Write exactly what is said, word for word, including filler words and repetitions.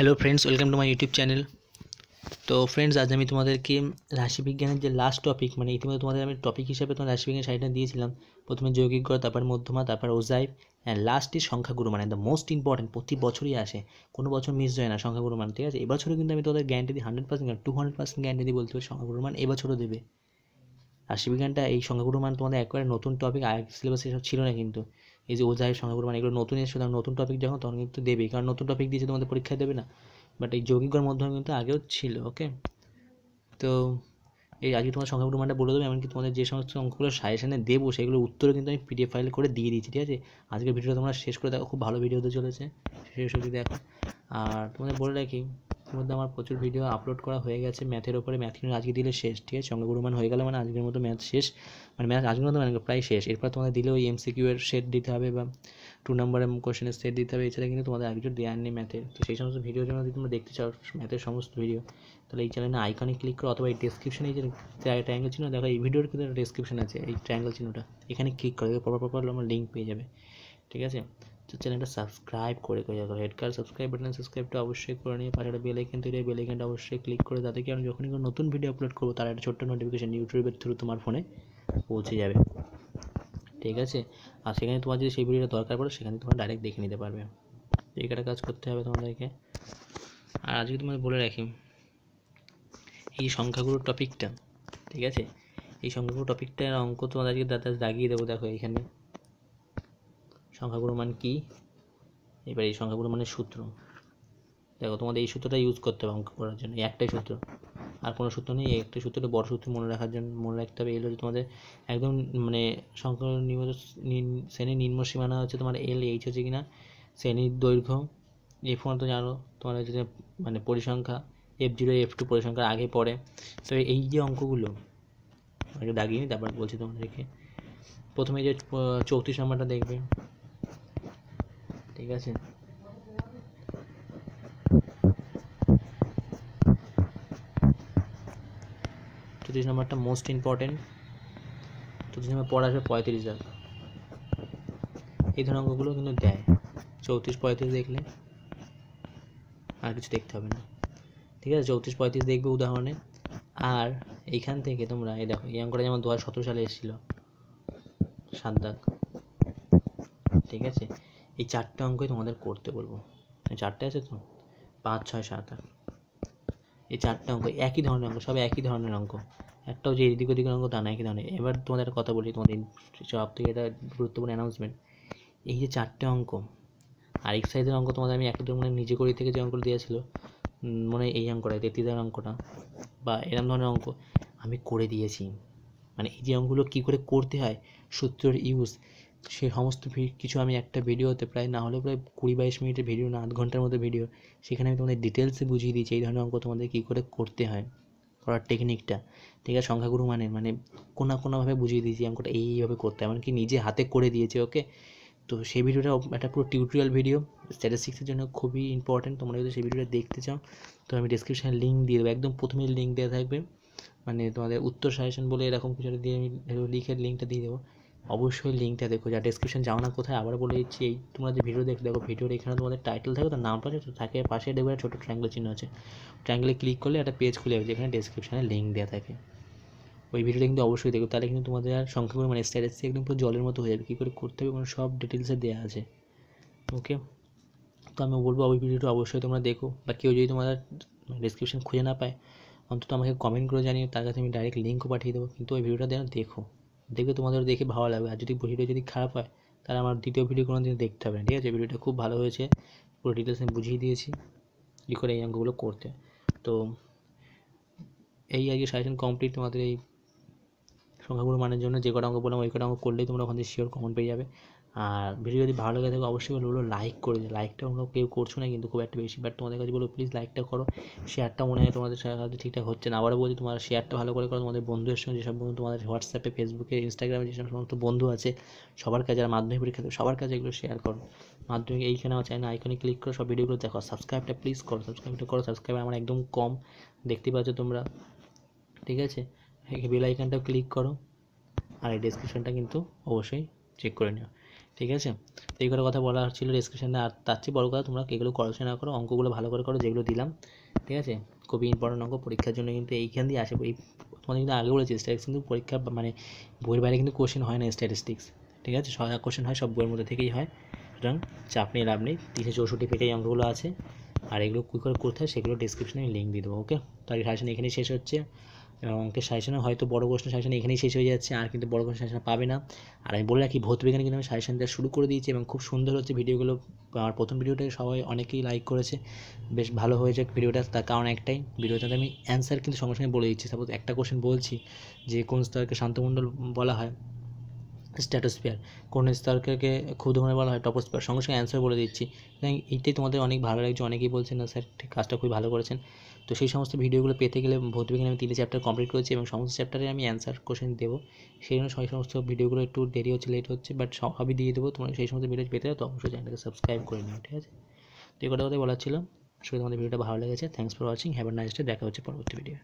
Hello friends, welcome to my YouTube channel. তো friends, আজ আমি তোমাদেরকে রাশিবিজ্ঞানের যে লাস্ট টপিক, মানে ইতিমধ্যে তোমাদের আমি টপিক হিসাবে তোমার রাশিবিজ্ঞান সাইডটা দিয়েছিলাম। প্রথমে যৌগিক গড়, তারপর মধ্যমা, তারপর ওজাইভ, অ্যান্ড লাস্টে সংখ্যাগুরু, মানে দ্য মোস্ট ইম্পর্টেন্ট। প্রতি বছরই আসে, কোনো বছর মিস হয় না সংখ্যাগুরু মান, ঠিক আছে? এবছরও কিন্তু আমি তোমাদের গ্যারান্টি দিই, hundred percent to hundred percent guarantee দিই বলতে পারি, সংখ্যাগুরু মান এবছরও দেবে। রাশিবিজ্ঞানটা এই সংখ্যাগুরু মান তোমাদের একেবারে নতুন টপিক, আর সিলেবাসে এসব ছিল না, কিন্তু এই যে ওজাইভ, সংখ্যাগুরু মান এগুলো নতুন এসে, নতুন টপিক যখন তখন কিন্তু দেবে, কারণ নতুন টপিক দিয়েছে, তোমাদের পরীক্ষা দেবে না। বাট এই যৌগিকগড়ের মধ্যমা কিন্তু আগেও ছিল। ওকে, তো এই আজকে তোমার সংখ্যাগুলো মানটা বলে দেবো, এমনকি তোমাদের যে সমস্ত অঙ্কগুলো সাজেশনে দেবো সেগুলো উত্তরও কিন্তু আমি পিডিএফ ফাইল করে দিয়ে দিচ্ছি, ঠিক আছে? আজকের ভিডিওটা তোমরা শেষ করে দেখো, খুব ভালো ভিডিও তো চলেছে, শেষ অবধি দেখো। আর তোমাদের বলে রাখি, ইতিমধ্যে আমার প্রচুর ভিডিও আপলোড করা হয়ে গেছে ম্যাথের ওপরে। ম্যাথ কিন্তু আজকে দিলে শেষ, ঠিক আছে? সংখ্যাগুলো মান হয়ে গেলে মানে আজকের মতো ম্যাথ শেষ, মানে ম্যাথ আজকের মতো মানে প্রায় শেষ। এরপর তোমাদের দিলে ওই এমসিকিউ এর সেট দিতে হবে, বা টু নাম্বারের কোশ্চেনের সেট দিতে হবে, এছাড়া কিন্তু তোমাদের আর কিছু দেওয়ার নেই ম্যাথের। তো সেই সমস্ত ভিডিওর জন্য যদি তোমরা দেখতে চাও ম্যাথের সমস্ত ভিডিও, তাহলে এই চ্যানেলে আইকনে ক্লিক করো, অথবা এই ডেসক্রিপশনে যে ট্রায়াঙ্গেল চিহ্ন দেখো, এই ভিডিওর কিন্তু ডেসক্রিপশন আছে, এই ট্রায়াঙ্গেল চিহ্নটা এখানে ক্লিক করে পরপর পরপর আমার লিঙ্ক পেয়ে যাবে, ঠিক আছে? তো চ্যানেলটা সাবস্ক্রাইব করে করে যাও, হেডকার সাবস্ক্রাইব বাটন, সাবস্ক্রাইবটা অবশ্যই করে নিয়ে পাশে একটা বেল আইকন তৈরি হয়, বেল আইকনটা অবশ্যই ক্লিক করে, যাতে কি আমি যখনই কোনো নতুন ভিডিও আপলোড করবো তার একটা ছোট্ট নোটিফিকেশন ইউটিউবের থ্রু তোমার ফোনে পৌঁছে যাবে, ঠিক আছে? আর সেখানে তোমার যদি সেই ভিডিওটা দরকার পড়ে সেখানে তোমরা ডাইরেক্ট দেখে নিতে পারবে। এই একটা কাজ করতে হবে তোমাদেরকে। আর আজকে তোমাদের বলে রাখি, এই সংখ্যাগুলোর টপিকটা, ঠিক আছে? এই সংখ্যাগুলো টপিকটার অঙ্ক তোমাদের আজকে দাদা দাগিয়ে দেবো, দেখো এখানে সংখ্যাগুলো মান কী, এবার এই সংখ্যাগুলো মানের সূত্র দেখো, তোমাদের এই সূত্রটা ইউজ করতে হবে অঙ্ক করার জন্য, একটাই সূত্র, আর কোনো সূত্র নেই, একটাই সূত্রটা বড় সূত্র মনে রাখার জন্য মনে রাখতে হবে। এল হচ্ছে তোমাদের একদম মানে সংখ্যা শ্রেণীর নিম্ন সীমানা হচ্ছে তোমার এল, এইচ হচ্ছে কিনা শ্রেণীর দৈর্ঘ্য, এফ ওয়ান তো জানো তোমার হচ্ছে মানে পরিসংখ্যা, এফ জিরো এফ টু পরিসংখ্যার আগে পড়ে। তো এই যে অঙ্কগুলো আগে দাগিয়ে নিই, তারপর বলছি তোমাদেরকে। প্রথমে যে চৌত্রিশ নাম্বারটা দেখবে, ঠিক আছে? চৌত্রিশ নাম্বারটা মোস্ট ইম্পর্টেন্ট। চৌত্রিশ নাম্বার পর আসবে পঁয়ত্রিশ দাগ, এই ধরনের অঙ্কগুলো কিন্তু দেয়। চৌত্রিশ পঁয়ত্রিশ দেখলে আর কিছু দেখতে হবে না, ঠিক আছে? চৌত্রিশ পঁয়ত্রিশ দেখবে উদাহরণে। আর এইখান থেকে তোমরা এই দেখো, এই অঙ্কটা যেমন দু হাজার সতেরো সালে এসেছিল, সাত দাগ, ঠিক আছে? এই চারটে অঙ্কই তোমাদের করতে বলবো, চারটে আছে তো, পাঁচ ছয় সাত আট, এই চারটে অঙ্ক একই ধরনের অঙ্ক, সব একই ধরনের অঙ্ক, একটাও যে এদিক ওদিকের অঙ্ক তা না, একই ধরনের। এবার তোমাদের একটা কথা বলি, তোমাদের সব থেকে এটা গুরুত্বপূর্ণ অ্যানাউন্সমেন্ট, এই যে চারটে অঙ্ক আর এক সাইজের অঙ্ক তোমাদের আমি একদম মানে নিজে করি থেকে যে অঙ্কটা দিয়েছিল, মনে হয় এই অঙ্কটা তেত্রিশ হাজার অঙ্কটা বা এরকম ধরনের অঙ্ক আমি করে দিয়েছি, মানে এই যে অঙ্কগুলো কী করে করতে হয়, সূত্রের ইউজ, সে সমস্ত কিছু আমি একটা ভিডিওতে প্রায় না হলেও প্রায় কুড়ি বাইশ মিনিটের ভিডিও না, আধ ঘন্টার মতো ভিডিও, সেখানে আমি তোমাদের ডিটেলসে বুঝিয়ে দিয়েছি এই ধরনের অঙ্ক তোমাদের কী করে করতে হয়, করার টেকনিকটা, ঠিক আছে? সংখ্যাগুরু মানে মানে কোনা কোনোভাবে বুঝিয়ে দিয়েছি অঙ্কটা এইভাবে করতে, এমনকি নিজে হাতে করে দিয়েছি। ওকে, তো সেই ভিডিওটা একটা পুরো টিউটোরিয়াল ভিডিও, স্ট্যাটিস্টিক্সের জন্য খুবই ইম্পর্টেন্ট। তোমরা যদি সেই ভিডিওটা দেখতে চাও তো আমি ডিসক্রিপশানে লিঙ্ক দিয়ে দেবো, একদম প্রথমে লিঙ্ক দেওয়া থাকবে, মানে তোমাদের উত্তর সাজেশন বলে এরকম কিছু দিয়ে আমি লিখে লিঙ্কটা দিয়ে দেবো, অবশ্যই লিঙ্কটা দেখো। যা ডেসক্রিপশন যাও না কোথায়, আবার বলে দিচ্ছি, এই তোমরা যে ভিডিও দেখো, দেখো ভিডিওর এখানে তোমাদের টাইটেল থাকে, তার নামটা আছে থাকে, পাশে দেখবে ছোটো ট্রায়াঙ্গেল চিহ্ন আছে, ট্রায়াঙ্গেলে ক্লিক করলে একটা পেজ খুলে যাবে যেখানে ডেসক্রিপশনে লিঙ্ক দেওয়া থাকে, ওই ভিডিওটা কিন্তু অবশ্যই দেখো। তাহলে কিন্তু তোমাদের আর সংখ্যাগুলো মানে স্ট্যাটিস্টিক্স একদম পুরো জলের মতো হয়ে যাবে, কী করে করতে হবে কারণ সব ডিটেলসে দেওয়া আছে। ওকে, তো আমি বলবো ওই ভিডিওটা অবশ্যই তোমরা দেখো, বা কেউ যদি তোমাদের ডেসক্রিপশন খুঁজে না পায় অন্তত আমাকে কমেন্ট করে জানিয়ে, তার কাছে আমি ডাইরেক্ট লিঙ্কও পাঠিয়ে দেবো, কিন্তু ওই ভিডিওটা যেন দেখো, দেখবে তোমাদের দেখে ভালো লাগবে। আর যদি ভিডিও যদি খারাপ হয় তাহলে আমার দ্বিতীয় ভিডিও কোনো দিন দেখতে হবে না, ঠিক আছে? ভিডিওটা খুব ভালো হয়েছে, পুরো ডিটেলস আমি বুঝিয়ে দিয়েছি কী করে এই অঙ্কগুলো করতে। তো এই আগে সাজেশন কমপ্লিট, তোমাদের এই সংখ্যাগুলো মানের জন্য যে কটা অঙ্ক বললাম ওই কটা অঙ্ক করলেই তোমরা ওখান থেকে শিওর কমন পেয়ে যাবে। আর ভিডিও যদি ভালো লাগে থাকে অবশ্যই বলবো লাইক করে দিও, লাইকটা আমরা কেউ করছো না কিন্তু খুব একটা বেশি, বাট তোমাদের কাছে বলবো প্লিজ লাইকটা করো, শেয়ারটা মনে হয় তোমাদের সাথে ঠিকঠাক হচ্ছে না, আবারও বলছি তোমার শেয়ারটা ভালো করে করো, তোমাদের বন্ধুদের সঙ্গে, যেসব বন্ধু তোমাদের হোয়াটসঅ্যাপে, ফেসবুকে, ইনস্টাগ্রামে যেসব সমস্ত বন্ধু আছে সবার কাছে, আর মাধ্যমিক পরীক্ষা সবার কাছে এগুলো শেয়ার করো। মাধ্যমিক এইখানেও চাই না আইকনে ক্লিক করো, সব ভিডিওগুলো দেখো, সাবস্ক্রাইবটা প্লিজ করো, সাবস্ক্রাইবটা করো, সাবস্ক্রাইব আমার একদম কম দেখতে পাচ্ছ তোমরা, ঠিক আছে? বেল আইকনটা ক্লিক করো, আর এই ডেসক্রিপশনটা কিন্তু অবশ্যই চেক করে নিও। ठीक है। तो এইগুলোর কথা বলা হচ্ছিল ডেসক্রিপশনে। আর তার চেয়ে বড় কথা তোমরা এগুলো করোশনা করো, অঙ্কগুলো ভালো করে করো যেগুলো দিলাম, ঠিক আছে। খুবই ইম্পর্টেন্ট অঙ্ক পরীক্ষার জন্য, কিন্তু এইখান দিয়ে আসে। তোমাদের কিন্তু আগে বলেছি স্ট্যাটিস্টিক্স কিন্তু পরীক্ষা মানে বইয়ের বাইরে কিন্তু কোশ্চেন হয় না স্ট্যাটিস্টিক্স, ঠিক আছে। সব কোশ্চেন হয় সব বইয়ের মধ্যে থেকেই হয়, সুতরাং চাপ নিয়ে লাভ নেই। তিনশো চৌষট্টি পেজেই অঙ্কগুলো আছে, আর এগুলো কী করে করতে হয় সেগুলো ডেসক্রিপশনে আমি লিঙ্ক দিয়ে দেবো। ওকে, তো আজকে সাজেশন এখানেই শেষ হচ্ছে। অঙ্কের সাজেশনে হয়তো বড় কোশ্চেন সাজেশন এখানেই শেষ হয়ে যাচ্ছে, আর কিন্তু বড় কোশ্চেন সাজেশন পাবে না। আর আমি বলে রাখি ভৌতবিজ্ঞানে কিন্তু আমি সাজেশনটা শুরু করে দিয়েছি এবং খুব সুন্দর হচ্ছে ভিডিওগুলো। আমার প্রথম ভিডিওটা সবাই অনেকেই লাইক করেছে, বেশ ভালো হয়েছে ভিডিওটা। তার কারণ একটাই, ভিডিওটাতে আমি অ্যান্সার কিন্তু সঙ্গে সঙ্গে বলে দিচ্ছি। সাপোজ একটা কোশ্চেন বলছি যে কোন স্তরকে শান্তমণ্ডল বলা হয়, স্ট্র্যাটোস্ফিয়ার। কোন স্তরকে ক্ষুদ্রমণ্ডল বলা হয়, টপোস্ফিয়ার। সঙ্গে সঙ্গে অ্যান্সার বলে দিচ্ছি। এইটাই তোমাদের অনেক ভালো লাগছে, অনেকেই বলছেন না স্যার ঠিক কাজটা খুবই ভালো করেছেন। তো সেই সমস্ত ভিডিওগুলো পেতে গেলে ভৌতবিজ্ঞানে আমি তিনটে চ্যাপ্টার কমপ্লিট করেছি এবং সমস্ত চ্যাপ্টারে আমি অ্যান্সার কোশ্চেন দেবো। সেই জন্য সেই সমস্ত ভিডিওগুলো একটু দেরি হচ্ছে, লেট হচ্ছে, বাট সবই দিয়ে দেবো। তোমরা সেই সমস্ত ভিডিও পেতে তো অবশ্যই চ্যানেলটাকে সাবস্ক্রাইব করে নিও, ঠিক আছে। তো এই কথাই বলার ছিল। আসলে তোমাদের ভিডিওটা ভালো লেগেছে। Thanks for watching, have a nice day. দেখা হচ্ছে পরবর্তী ভিডিও।